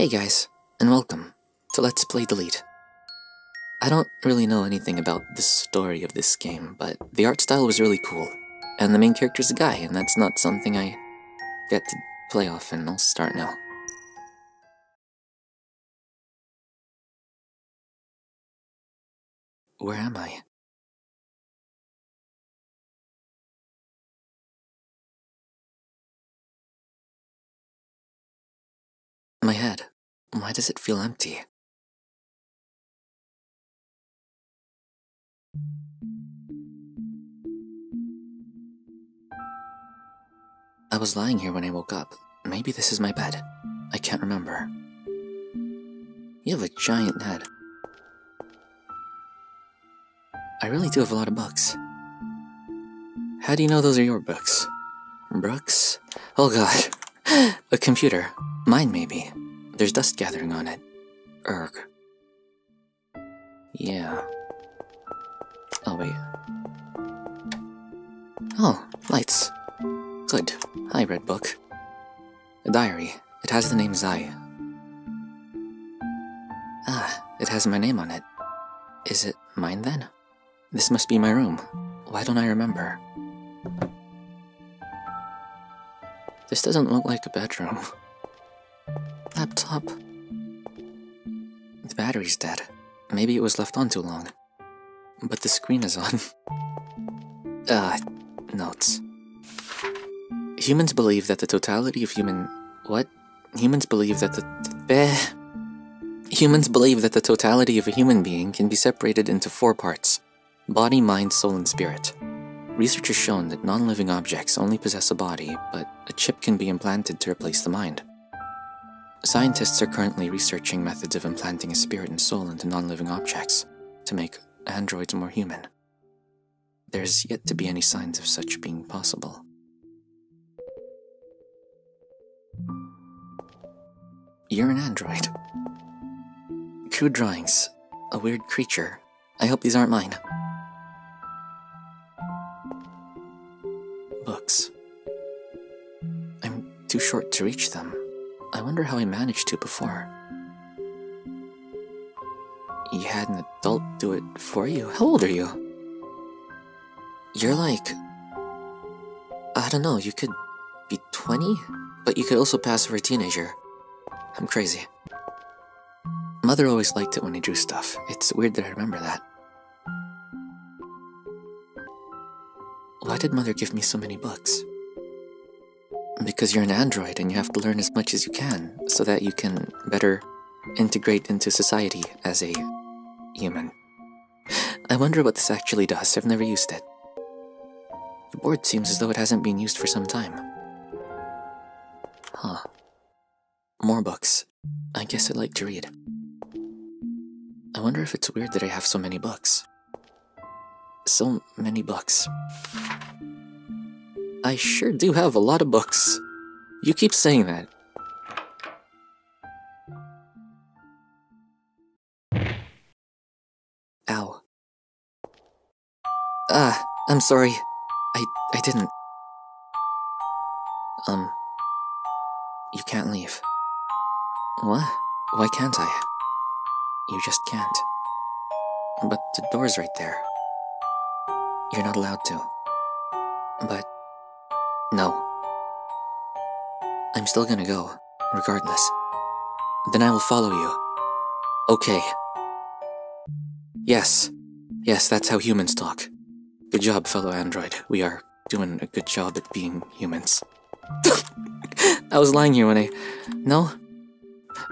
Hey guys, and welcome to Let's Play Delete. I don't really know anything about the story of this game, but the art style was really cool. And the main character's a guy, and that's not something I get to play often. I'll start now. Where am I? My head. Why does it feel empty? I was lying here when I woke up. Maybe this is my bed. I can't remember. You have a giant head. I really do have a lot of books. How do you know those are your books? Brooks? Oh god. A computer. Mine, maybe. There's dust gathering on it. Erg. Yeah. Oh, wait. Oh, lights. Good. Hi, Red Book. A diary. It has the name Zai. Ah, it has my name on it. Is it mine, then? This must be my room. Why don't I remember? This doesn't look like a bedroom. Laptop. The battery's dead. Maybe it was left on too long. But the screen is on. Notes. Humans believe that the totality of human... What? Humans believe that the totality of a human being can be separated into four parts. Body, mind, soul, and spirit. Research has shown that non-living objects only possess a body, but a chip can be implanted to replace the mind. Scientists are currently researching methods of implanting a spirit and soul into non-living objects to make androids more human. There's yet to be any signs of such being possible. You're an android. Crude drawings. A weird creature. I hope these aren't mine. Books. I'm too short to reach them. I wonder how I managed to before. You had an adult do it for you? How old are you? You're like... I don't know, you could be 20? But you could also pass for a teenager. I'm crazy. Mother always liked it when I drew stuff. It's weird that I remember that. Why did Mother give me so many books? Because you're an android and you have to learn as much as you can so that you can better integrate into society as a human. I wonder what this actually does. I've never used it. The board seems as though it hasn't been used for some time. Huh. More books. I guess I like to read. I wonder if it's weird that I have so many books. So many books. I sure do have a lot of books. You keep saying that. Ow. I'm sorry. I didn't. You can't leave. What? Why can't I? You just can't. But the door's right there. You're not allowed to. But... no. I'm still gonna go, regardless. Then I will follow you. Okay. Yes. Yes, that's how humans talk. Good job, fellow android. We are doing a good job at being humans. I was lying here when I... No?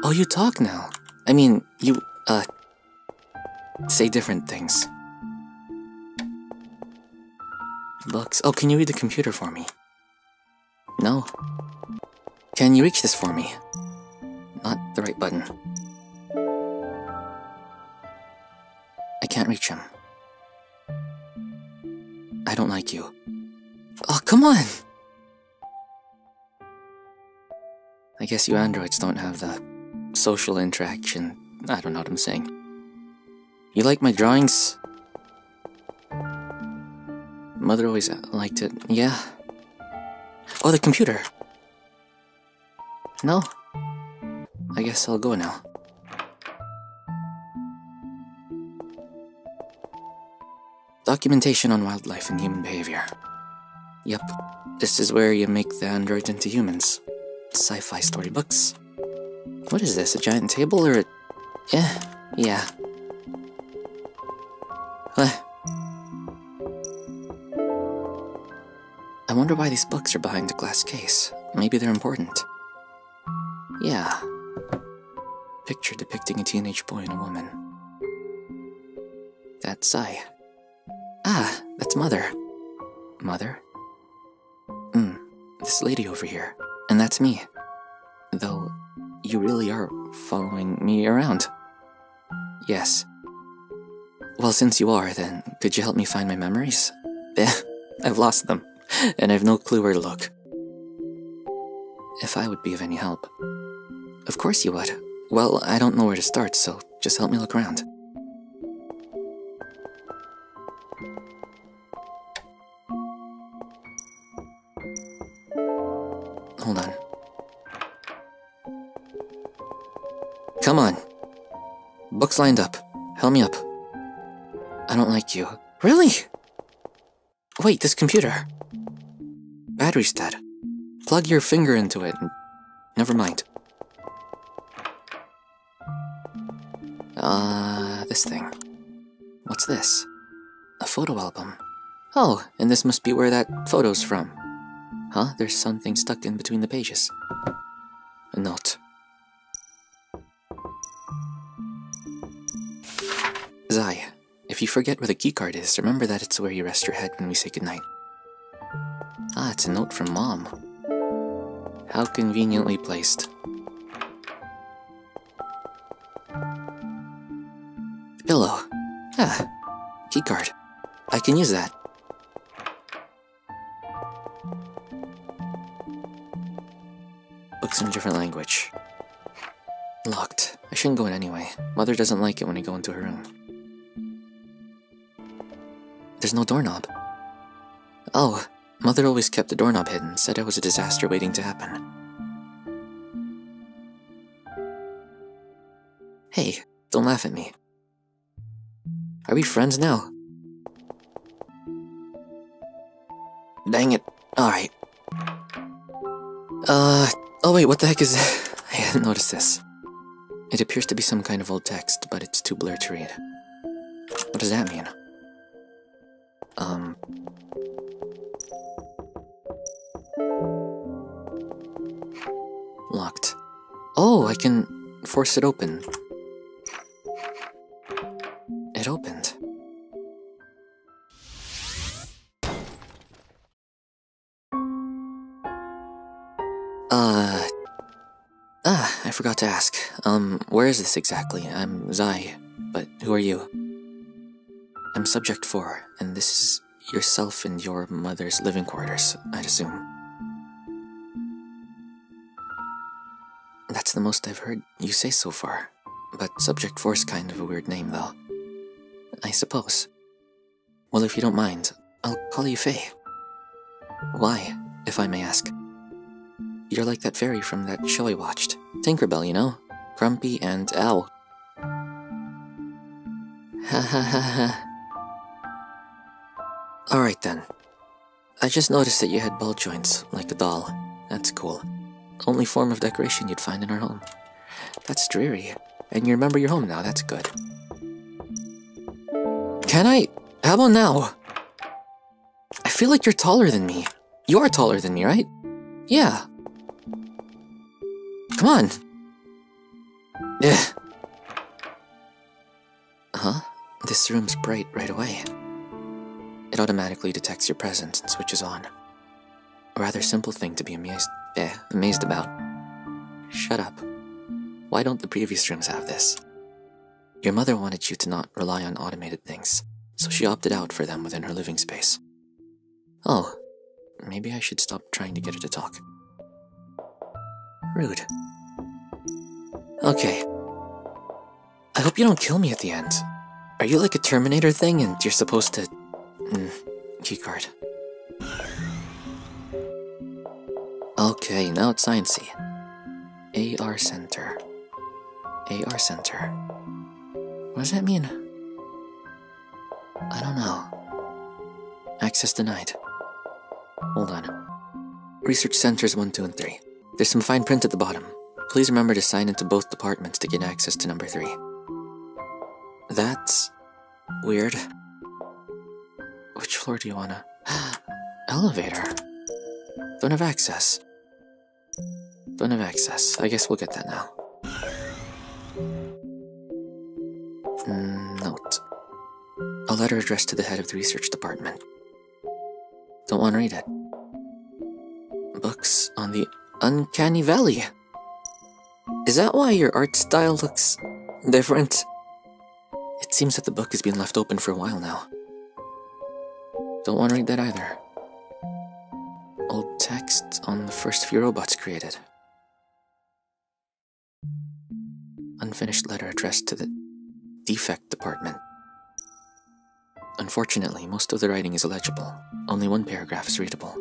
Oh, you talk now. I mean, you, say different things. Books. Oh, can you read the computer for me? No. Can you reach this for me? Not the right button. I can't reach him. I don't like you. Oh, come on! I guess you androids don't have the social interaction. I don't know what I'm saying. You like my drawings? Mother always liked it. Yeah. Oh, the computer! No? I guess I'll go now. Documentation on wildlife and human behavior. Yep, this is where you make the androids into humans. Sci-fi storybooks. What is this, a giant table or a... Yeah. I wonder why these books are behind a glass case. Maybe they're important. Yeah. Picture depicting a teenage boy and a woman. That's Zai. Ah, that's Mother. Mother? This lady over here. And that's me. Though, you really are following me around. Yes. Well, since you are, then, could you help me find my memories? I've lost them, and I've no clue where to look. If I would be of any help. Of course you would. Well, I don't know where to start, so just help me look around. Hold on. Come on. Books lined up. Help me up. I don't like you. Really? Wait, this computer. Battery's dead. Plug your finger into it and... Never mind. This thing. What's this? A photo album. Oh, and this must be where that photo's from. Huh? There's something stuck in between the pages. A note. Zai, if you forget where the key card is, remember that it's where you rest your head when we say goodnight. Ah, it's a note from Mom. How conveniently placed. Pillow. Ah, key card. I can use that. Books in a different language. Locked. I shouldn't go in anyway. Mother doesn't like it when I go into her room. There's no doorknob. Oh, Mother always kept the doorknob hidden, said I was a disaster waiting to happen. Hey, don't laugh at me. Are we friends now? Dang it. Alright. Oh wait, what the heck is this? I hadn't noticed this. It appears to be some kind of old text, but it's too blurred to read. What does that mean? Locked. Oh, I can force it open. It opened. I forgot to ask. Where is this exactly? I'm Zai, but who are you? I'm Subject 4, and this is yourself and your mother's living quarters, I'd assume. That's the most I've heard you say so far. But Subject 4's kind of a weird name, though. I suppose. Well, if you don't mind, I'll call you Faye. Why, if I may ask? You're like that fairy from that show I watched. Tinkerbell, you know? Grumpy and ow. Ha ha ha ha. Alright then. I just noticed that you had ball joints, like the doll. That's cool. Only form of decoration you'd find in our home. That's dreary. And you remember your home now, that's good. Can I... How about now? I feel like you're taller than me. You are taller than me, right? Yeah. Come on! Ugh. Huh? This room's bright right away. It automatically detects your presence and switches on. A rather simple thing to be amazed about. Shut up. Why don't the previous rooms have this? Your mother wanted you to not rely on automated things, so she opted out for them within her living space. Oh, maybe I should stop trying to get her to talk. Rude. Okay. I hope you don't kill me at the end. Are you like a Terminator thing and you're supposed to... Keycard. Okay, now it's sciencey. A.R. Center. A.R. Center. What does that mean? I don't know. Access denied. Hold on. Research Centers 1, 2, and 3. There's some fine print at the bottom. Please remember to sign into both departments to get access to number 3. That's... weird. Which floor do you wanna... Elevator. Don't have access. Don't have access. I guess we'll get that now. Note. A letter addressed to the head of the research department. Don't want to read it. Books on the Uncanny Valley. Is that why your art style looks different? It seems that the book has been left open for a while now. Don't want to read that either. Old text on the first few robots created. Unfinished letter addressed to the defect department. Unfortunately, most of the writing is illegible. Only one paragraph is readable.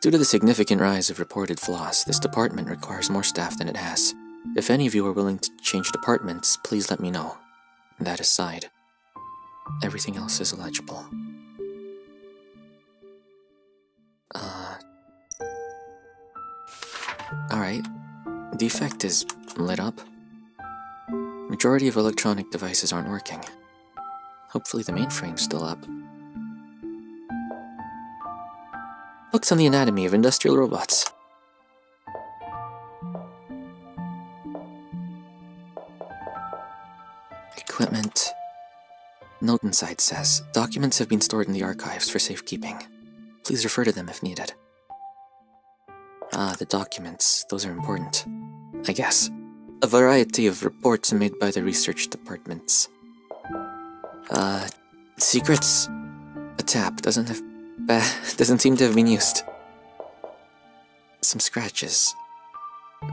Due to the significant rise of reported flaws, this department requires more staff than it has. If any of you are willing to change departments, please let me know. That aside, everything else is illegible. Alright. Defect is lit up. Majority of electronic devices aren't working. Hopefully the mainframe's still up. Books on the anatomy of industrial robots. Equipment. Note inside says, documents have been stored in the archives for safekeeping. Please refer to them if needed. Ah, the documents. Those are important. I guess. A variety of reports made by the research departments. Secrets? A tap doesn't seem to have been used. Some scratches.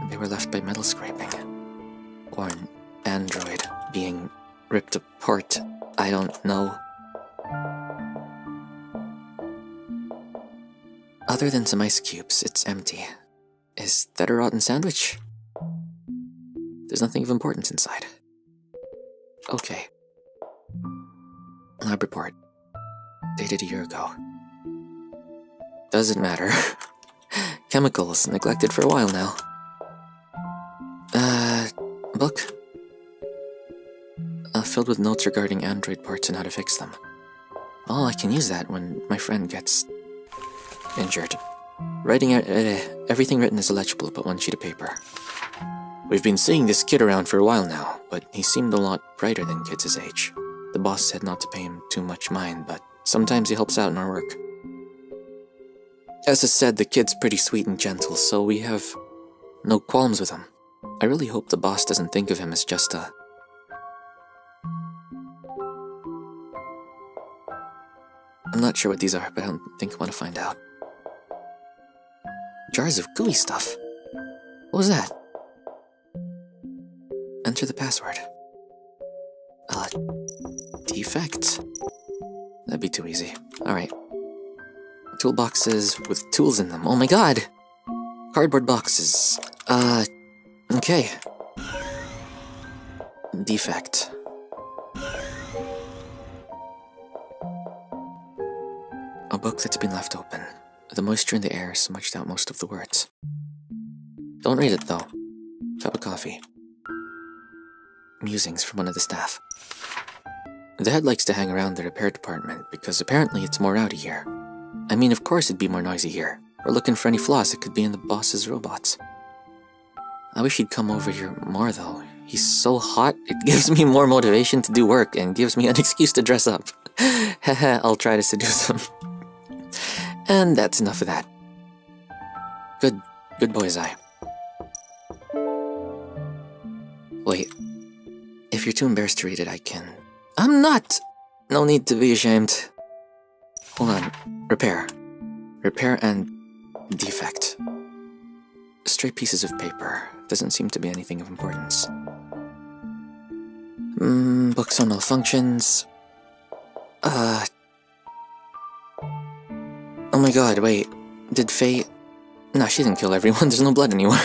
They were left by metal scraping. Or an android being ripped apart. I don't know. Other than some ice cubes, it's empty. Is that a rotten sandwich? There's nothing of importance inside. Okay. Lab report. Dated a year ago. Doesn't matter. Chemicals neglected for a while now. Book? Filled with notes regarding android parts and how to fix them. Oh, I can use that when my friend gets... injured. Writing out... everything written is illegible but one sheet of paper. We've been seeing this kid around for a while now, but he seemed a lot brighter than kids his age. The boss said not to pay him too much mind, but sometimes he helps out in our work. As I said, the kid's pretty sweet and gentle, so we have no qualms with him. I really hope the boss doesn't think of him as just a... I'm not sure what these are, but I don't think I want to find out. Jars of gooey stuff? What was that? Enter the password. Defect? That'd be too easy. Alright. Toolboxes with tools in them. Oh my god! Cardboard boxes. Okay. Defect. A book that's been left open. The moisture in the air smudged out most of the words. Don't read it, though. Cup of coffee. Musings from one of the staff. The head likes to hang around the repair department because apparently it's more rowdy here. I mean, of course it'd be more noisy here. We're looking for any flaws that could be in the boss's robots. I wish he'd come over here more, though. He's so hot, it gives me more motivation to do work and gives me an excuse to dress up. Haha, I'll try to seduce him. And that's enough of that. Good boy, Zai. Wait. If you're too embarrassed to read it, I can... I'm not! No need to be ashamed. Hold on. Repair. Repair and... defect. Stray pieces of paper. Doesn't seem to be anything of importance. Books on malfunctions... Oh my god, wait. Did Faye... No, she didn't kill everyone. There's no blood anywhere.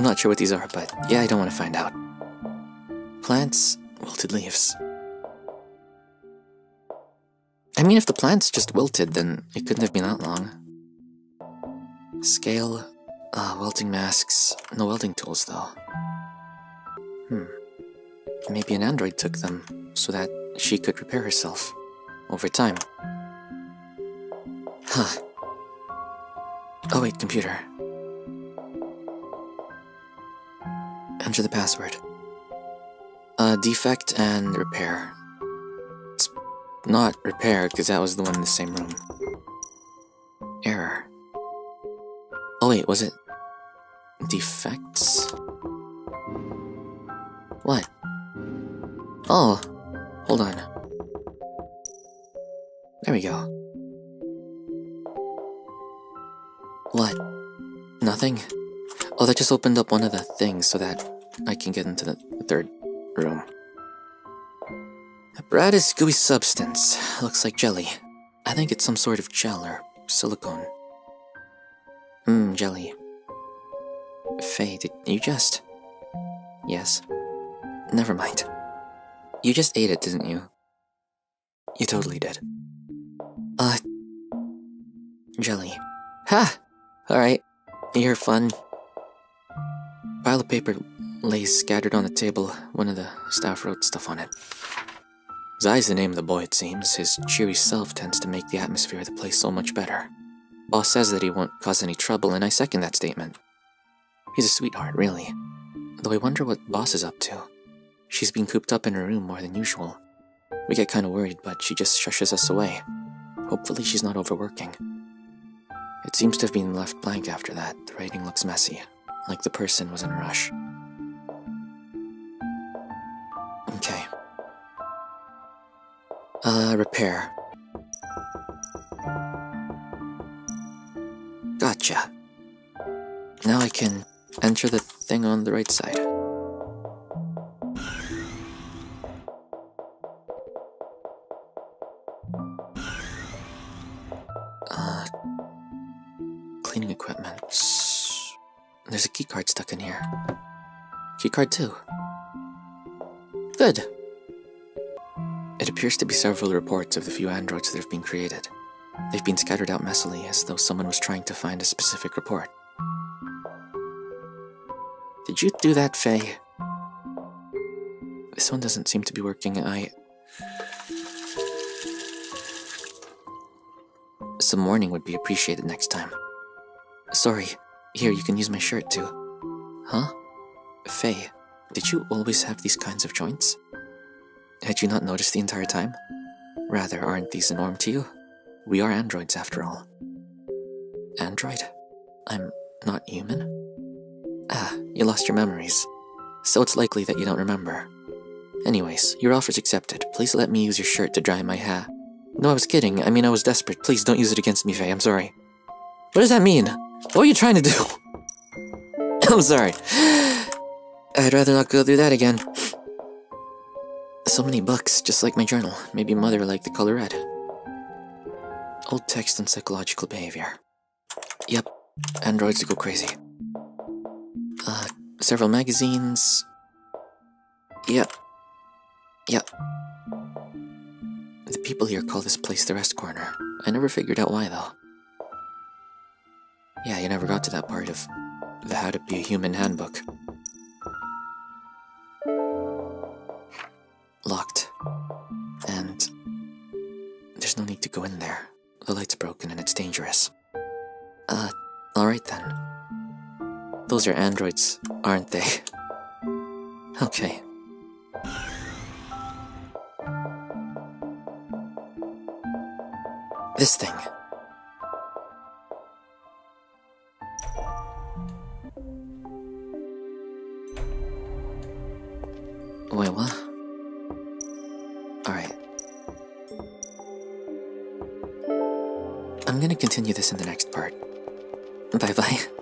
I'm not sure what these are, but yeah, I don't want to find out. Plants, wilted leaves. I mean, if the plants just wilted, then it couldn't have been that long. Scale, welding masks, no welding tools though. Maybe an android took them, so that she could repair herself, over time. Huh. Oh wait, computer. Enter the password. Defect and repair. It's not repair, because that was the one in the same room. Error. Oh wait, was it... defects? What? Oh, hold on. There we go. What? Nothing? Oh, that just opened up one of the things so that I can get into the third room. Apparatus gooey substance. Looks like jelly. I think it's some sort of gel or silicone. Jelly. Faye, did you just... Yes. Never mind. You just ate it, didn't you? You totally did. Jelly. Ha! Alright. You're fun. Pile of paper lays scattered on the table. One of the staff wrote stuff on it. Zai's the name of the boy, it seems. His cheery self tends to make the atmosphere of the place so much better. Boss says that he won't cause any trouble, and I second that statement. He's a sweetheart, really. Though I wonder what Boss is up to. She's been cooped up in her room more than usual. We get kind of worried, but she just shushes us away. Hopefully she's not overworking. It seems to have been left blank after that. The writing looks messy, like the person was in a rush. Okay. Repair. Gotcha. Now I can enter the thing on the right side. Cleaning equipment. There's a keycard stuck in here. Keycard too. Good. It appears to be several reports of the few androids that have been created. They've been scattered out messily, as though someone was trying to find a specific report. Did you do that, Faye? This one doesn't seem to be working. Some warning would be appreciated next time. Sorry. Here, you can use my shirt too. Huh? Faye, did you always have these kinds of joints? Had you not noticed the entire time? Rather, aren't these the norm to you? We are androids, after all. Android? I'm not human? Ah, you lost your memories. So it's likely that you don't remember. Anyways, your offer's accepted. Please let me use your shirt to dry my hair. No, I was kidding. I mean, I was desperate. Please don't use it against me, Faye. I'm sorry. What does that mean? What were you trying to do? I'm sorry. I'd rather not go through that again. So many books, just like my journal. Maybe Mother liked the color red. Old text on psychological behavior. Yep, androids go crazy. Several magazines. Yep. The people here call this place the Rest Corner. I never figured out why, though. Yeah, you never got to that part of the How to Be a Human handbook. Locked. And there's no need to go in there. The light's broken and it's dangerous. Alright then. Those are androids, aren't they? Okay. This thing. Wait, what? Alright. I'm gonna continue this in the next part. Bye-bye.